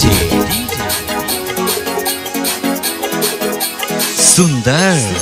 DJ सुंदर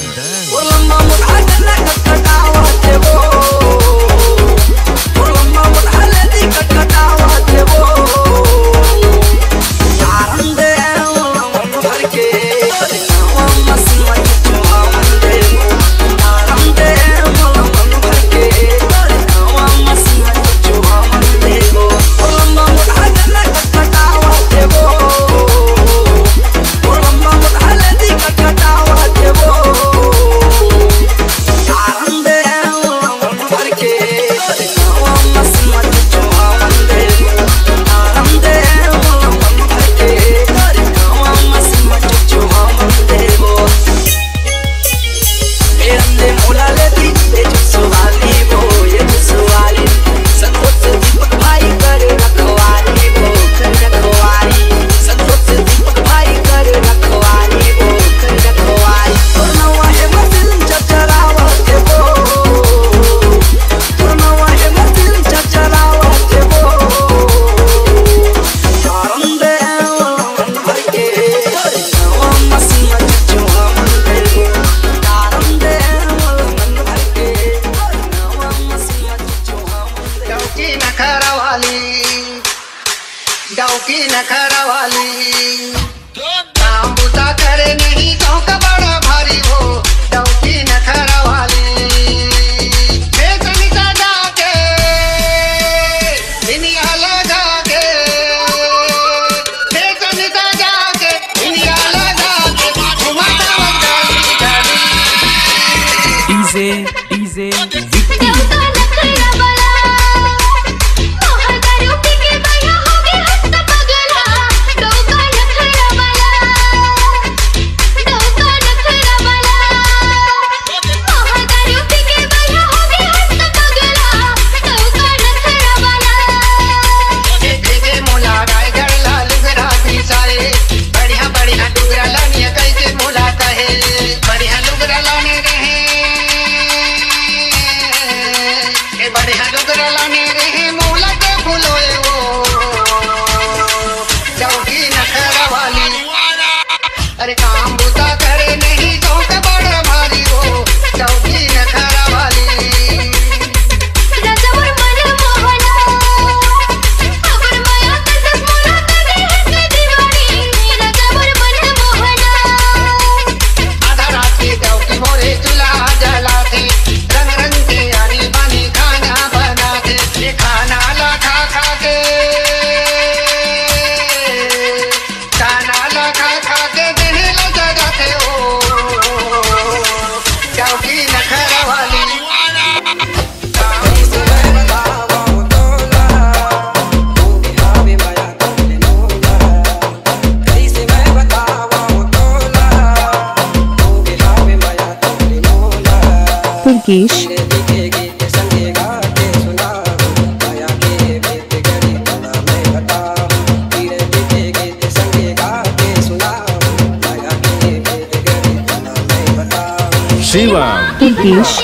पुरकेश शिवा पुरकेश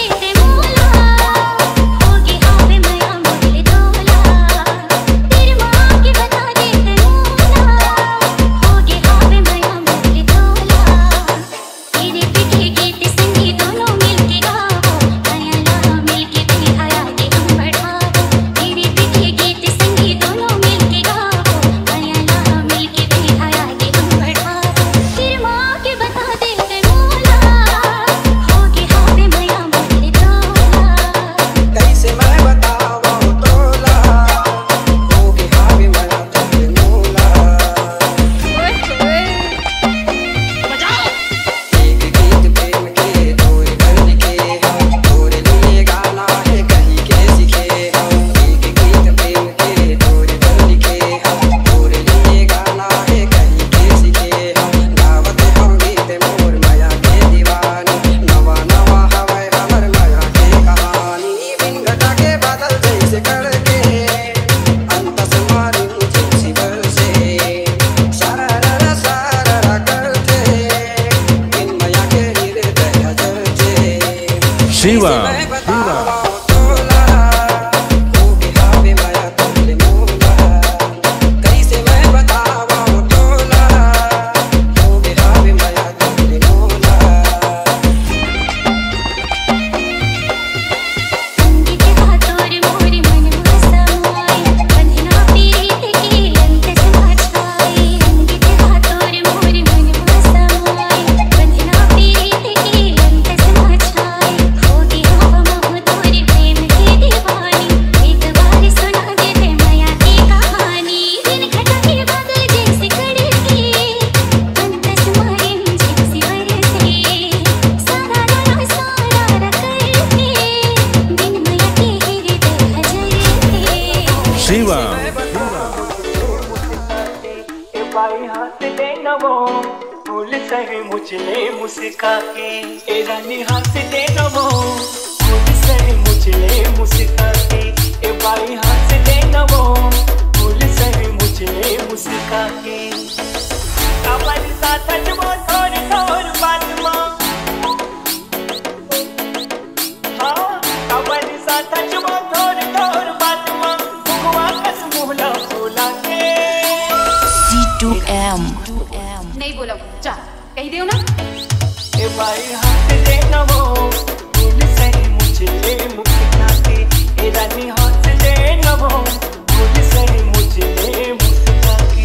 पाए हाथ देना वो भूल सहे मुझले मुस्का के ए रानी हाथ देना वो भूल सहे मुझले मुस्का के ए बाई हाथ देना वो भूल सहे मुझले मुस्का के काबर साथ वो थोर थोर बात मां नहीं बोला चा कही देओ ना ए भाई हाथ देना वो भूल सही मुझे मुस्का के ए रानी हाथ देना वो भूल सही मुझे मुस्का के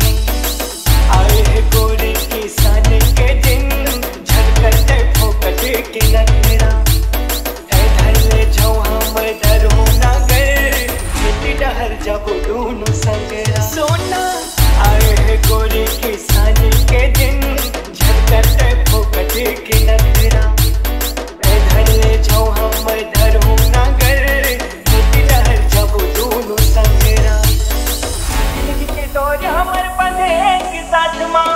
आए है गोरे किसान के दिन झड़कते फोकटे के लग मेरा ऐ धरले जाऊं हम डरो ना गए खेती डहर जब दोनों संगरा सोना आए है गोरे किसान के दिन झटकते फोकटे के नखरा ऐ धरले जाऊं हम डरो ना गए खेती डहर जब दोनों संगरा जिंदगी के डोर हमर बंधे के साथ मां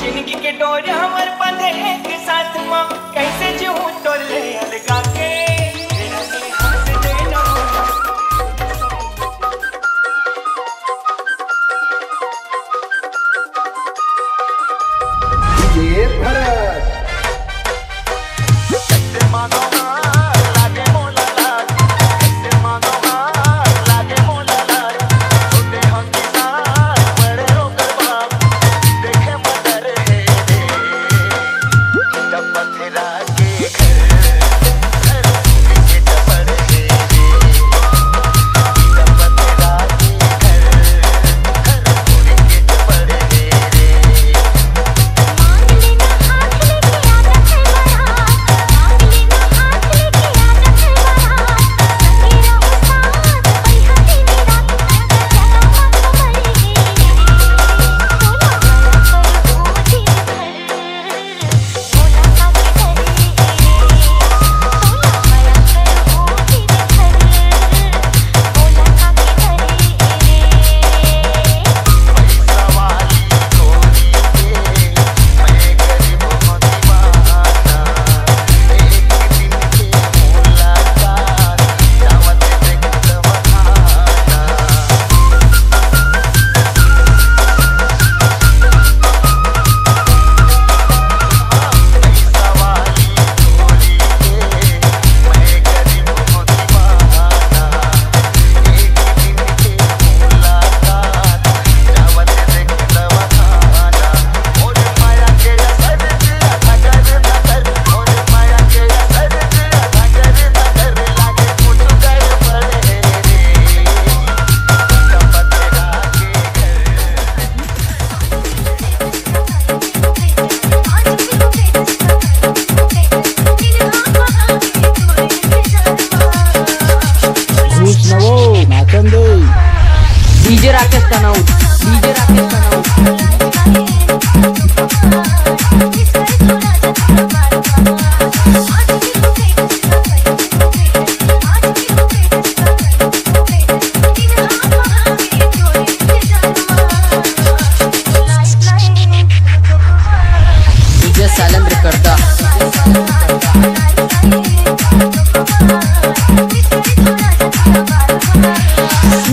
जिंदगी के डोर हमर बंधे के साथ मां कैसे जीऊं तोले अलगा के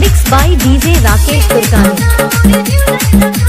mix by DJ Rakesh Kulkarni.